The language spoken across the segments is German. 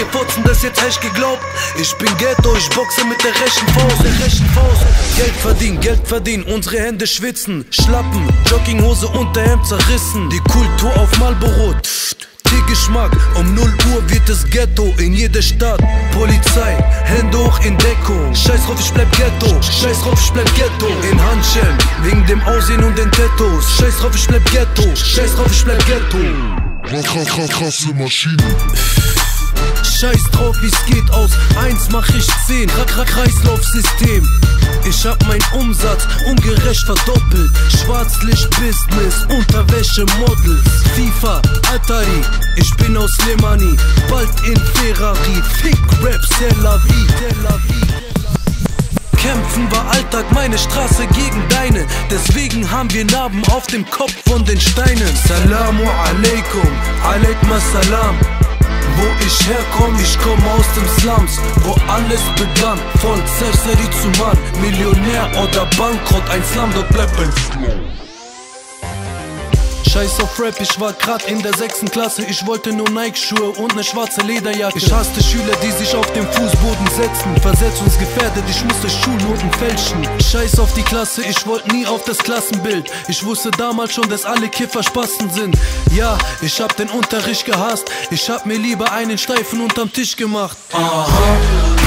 ihr Furzen, das jetzt echt geglaubt? Ich bin Ghetto, ich boxe mit der rechten Faust, Geld verdienen, unsere Hände schwitzen. Schlappen, Jogginghose und der Hemd zerrissen. Die Kultur auf Marlboro, die Geschmack. Um 0 Uhr wird es Ghetto in jeder Stadt. Polizei, Hände hoch in Deckung. Scheiß drauf, ich bleib Ghetto, scheiß drauf, ich bleib Ghetto. In Handschellen, wegen dem Aussehen und den Tattoos. Scheiß drauf, ich bleib Ghetto, scheiß drauf, ich bleib Ghetto. Krasse Maschine. Scheiß drauf, wie's geht aus 1 mach ich 10. Kreislaufsystem. Ich hab meinen Umsatz ungerecht verdoppelt. Schwarzlicht-Business, Unterwäsche-Models, FIFA, Atari. Ich bin aus Lemani, bald in Ferrari. Fick Raps, Tel Aviv, Tel Aviv. Kämpfen war Alltag, meine Straße gegen deine. Deswegen haben wir Narben auf dem Kopf von den Steinen. Salamu alaikum, alaikum assalam. Wo ich komm aus dem Slums, wo alles begann. Von Zerseri zu Mann, Millionär oder Bankrott, ein Slum, dort bleibt ein Slum. Scheiß auf Rap, ich war grad in der 6. Klasse. Ich wollte nur Nike-Schuhe und ne schwarze Lederjacke. Ich hasste Schüler, die sich auf den Fußboden setzen. Versetzungsgefährdet, ich musste Schulnoten fälschen. Scheiß auf die Klasse, ich wollte nie auf das Klassenbild. Ich wusste damals schon, dass alle Kiffer Spasten sind. Ja, ich hab den Unterricht gehasst. Ich hab mir lieber einen Steifen unterm Tisch gemacht. Aha,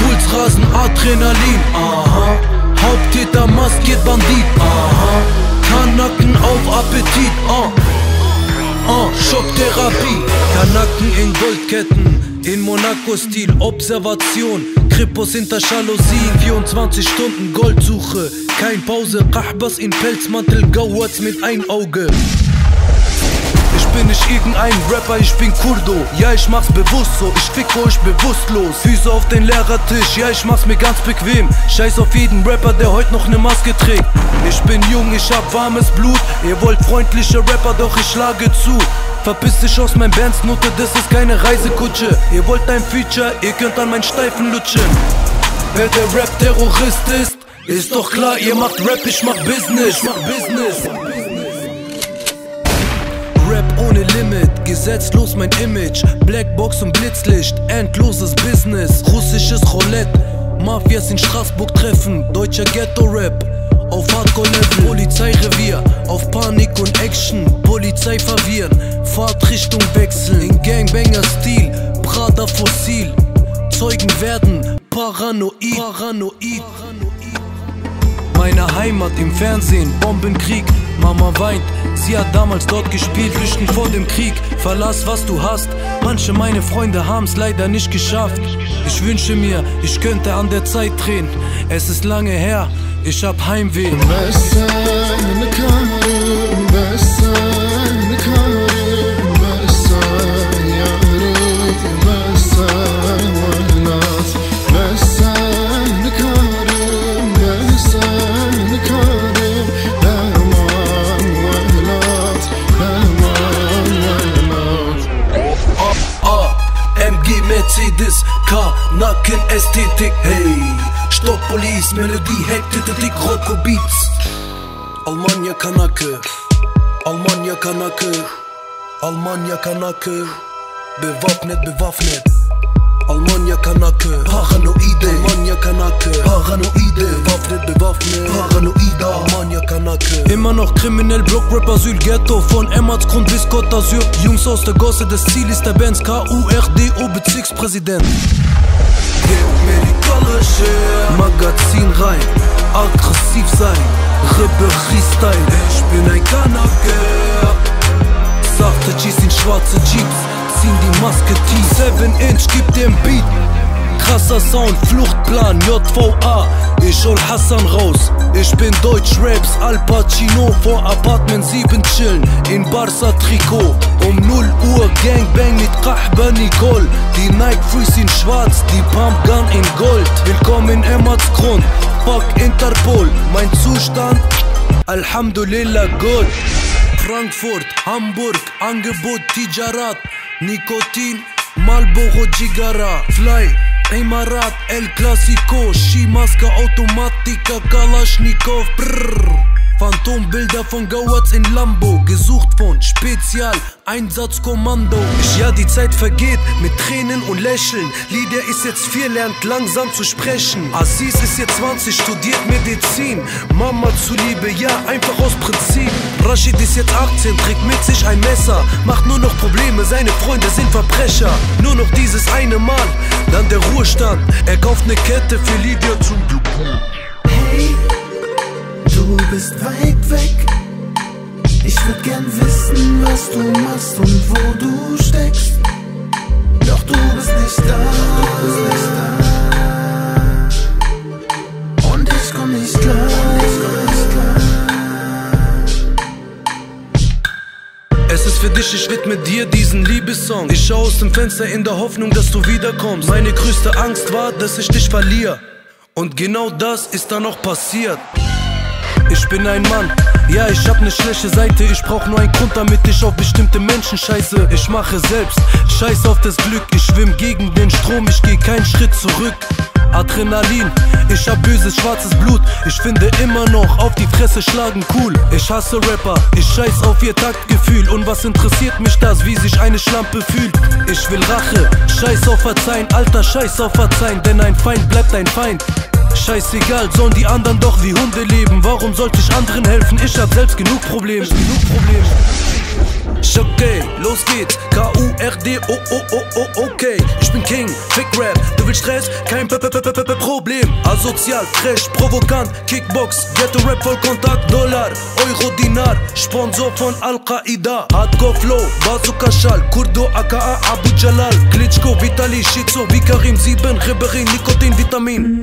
Pulsrasen, Adrenalin. Aha, Haupttäter, maskiert Bandit. Aha, Kanaken auf Appetit, Schocktherapie. Kanaken in Goldketten, in Monaco-Stil, Observation. Kripos hinter Jalousien, 24 Stunden Goldsuche. Kein Pause, Kahbas in Pelzmantel, Gauwatz mit ein Auge. Ich bin nicht irgendein Rapper, ich bin Kurdo. Ja, ich mach's bewusst so, ich fick euch bewusstlos. Füße auf den Lehrertisch, ja, ich mach's mir ganz bequem. Scheiß auf jeden Rapper, der heute noch ne Maske trägt. Ich bin jung, ich hab warmes Blut. Ihr wollt freundliche Rapper, doch ich schlage zu. Verpiss dich aus mein Bandsnote, das ist keine Reisekutsche. Ihr wollt ein Feature, ihr könnt an meinen Steifen lutschen. Wer der Rap-Terrorist ist, ist doch klar, ihr macht Rap, ich mach Business. Rap ohne Limit, gesetzlos mein Image. Blackbox und Blitzlicht, endloses Business. Russisches Roulette, Mafias in Straßburg treffen. Deutscher Ghetto-Rap, auf Hardcore-Level. Polizeirevier, auf Panik und Action. Polizei verwirren, Fahrtrichtung wechseln. In Gangbanger-Stil, Prada-Fossil. Zeugen werden paranoid. Meine Heimat im Fernsehen, Bombenkrieg. Mama weint, sie hat damals dort gespielt. Flüchten vor dem Krieg, verlass was du hast. Manche meine Freunde haben's leider nicht geschafft. Ich wünsche mir, ich könnte an der Zeit drehen. Es ist lange her, ich hab Heimweh. Mercedes, Kanaken, Ästhetik, hey. Stopp, Police, Melodie, Hektik, Rocko Beats. Almanya Kanake, Almanya Kanake, Almanya Kanake. Bewaffnet, bewaffnet. Almanya Kanake, paranoide. Almanya Kanake, paranoide. Bewaffnet, bewaffnet. Paranoide, Almanya Kanake. Immer noch kriminell, Blockrap, Asyl, Ghetto. Von M.A.Z. Grund bis Kota, Jungs aus der Gosse, das Ziel ist der Benz. KURDO, Bezirkspräsident. Gib mir die Kalosche. Magazin rein, aggressiv sein. Ribery Style. Ich bin ein Kanake. Sachte G's in schwarze Jeeps. Die Maske T7-Inch gibt dem Beat. Krasser Sound, Fluchtplan, JVA. Ich hol Hassan raus. Ich bin Deutsch-Raps, Al Pacino. Vor Apartment 7 chillen, in Barca-Trikot. Um 0 Uhr Gangbang mit Kahba Nicole. Die Nike-Freeze in schwarz, die Pumpgun in Gold. Willkommen in Emmats Grund, fuck Interpol. Mein Zustand, Alhamdulillah Gold. Frankfurt, Hamburg, Angebot Tijarat. Nikotin, Marlboro, Jigara, Fly, Imarat, El Clasico, Skimaske, Automatika, Kalaschnikow, brrrr. Phantombilder von Gauerts in Lambo, gesucht von Spezialeinsatzkommando. Ja, die Zeit vergeht mit Tränen und Lächeln. Lydia ist jetzt 4, lernt langsam zu sprechen. Aziz ist jetzt 20, studiert Medizin. Mama zuliebe, ja, einfach aus Prinzip. Rashid ist jetzt 18, trägt mit sich ein Messer. Macht nur noch Probleme, seine Freunde sind Verbrecher. Nur noch dieses eine Mal, dann der Ruhestand. Er kauft eine Kette für Lydia zum Glück. Hey, du bist weit weg. Ich würd gern wissen, was du machst und wo du steckst. Doch du bist nicht da, du bist nicht da. Und ich komm nicht klar, ich komm nicht klar. Es ist für dich, ich widme dir diesen Liebessong. Ich schau aus dem Fenster in der Hoffnung, dass du wiederkommst. Meine größte Angst war, dass ich dich verliere. Und genau das ist dann auch passiert. Ich bin ein Mann, ja, ich hab ne schlechte Seite. Ich brauch nur einen Grund, damit ich auf bestimmte Menschen scheiße. Ich mache selbst, scheiß auf das Glück. Ich schwimm gegen den Strom, ich geh keinen Schritt zurück. Adrenalin, ich hab böses schwarzes Blut. Ich finde immer noch auf die Fresse schlagen cool. Ich hasse Rapper, ich scheiß auf ihr Taktgefühl. Und was interessiert mich das, wie sich eine Schlampe fühlt? Ich will Rache, scheiß auf Verzeihen, Alter, scheiß auf Verzeihen. Denn ein Feind bleibt ein Feind. Scheißegal, sollen die anderen doch wie Hunde leben. Warum sollte ich anderen helfen? Ich hab selbst genug Probleme. Okay, los geht's, K.U.R.D. Oh, okay. Ich bin King, Fick Rap, du willst Stress? Kein Problem. Asozial, fresh, provokant, Kickbox, Ghetto Rap, Vollkontakt, Dollar, Euro, Dinar, Sponsor von Al-Qaida. Hardcore Flow, Bazooka Schall, Kurdo, aka Abu Jalal, Klitschko, Vitali, Schizo, Vikarim, 7, Ribery, Nikotin, Vitamin.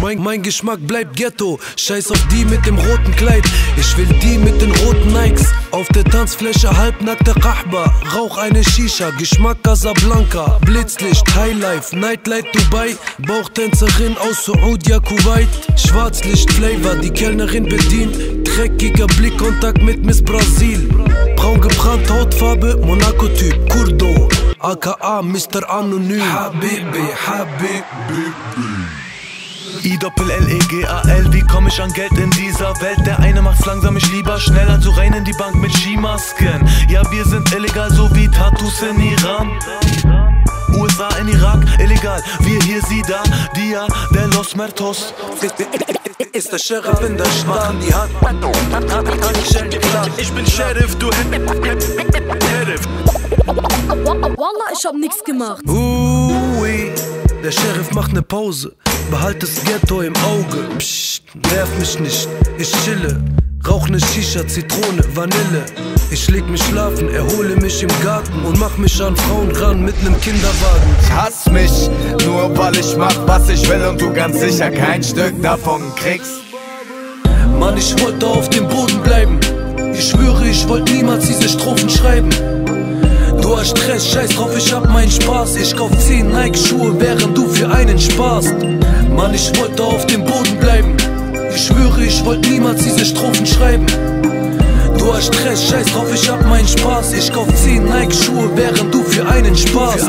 Mein Geschmack bleibt Ghetto. Scheiß auf die mit dem roten Kleid. Ich will die mit den roten Nikes. Auf der Tanzfläche halbnackte Kahba. Rauch eine Shisha, Geschmack Casablanca. Blitzlicht, Highlife, Nightlight Dubai. Bauchtänzerin aus Saudi, Kuwait. Schwarzlicht, Flavor, die Kellnerin bedient. Dreckiger Blickkontakt mit Miss Brasil. Braun gebrannt, Hautfarbe, Monaco-Typ. Kurdo, aka Mr. Anonym. Habibi, Habibi. I-Doppel-L-E-G-A-L, wie komm ich an Geld in dieser Welt? Der eine macht's langsam, ich lieber schnell, also rein in die Bank mit Skimasken. Ja, wir sind illegal, so wie Tattoos in Iran, USA in Irak, illegal, wir hier, sie da, Dia de los Muertos. Ist der Sheriff in der Stadt, die Hand, ich bin Sheriff, du Sheriff. Wallah, ich hab nix gemacht. Ui, der Sheriff macht ne Pause. Behalt das Ghetto im Auge. Psst, nerv mich nicht, ich chille. Rauch ne Shisha, Zitrone, Vanille. Ich leg mich schlafen, erhole mich im Garten und mach mich an Frauen ran mit nem Kinderwagen. Ich hass mich, nur weil ich mach, was ich will und du ganz sicher kein Stück davon kriegst. Mann, ich wollte auf dem Boden bleiben. Ich schwöre, ich wollte niemals diese Strophen schreiben. Du hast Stress, scheiß drauf, ich hab meinen Spaß. Ich kauf 10 Nike-Schuhe, während du für einen sparst. Mann, ich wollte auf dem Boden bleiben. Ich schwöre, ich wollte niemals diese Strophen schreiben. Du hast Stress, scheiß drauf, ich hab meinen Spaß. Ich kauf 10 Nike-Schuhe, während du für einen sparst.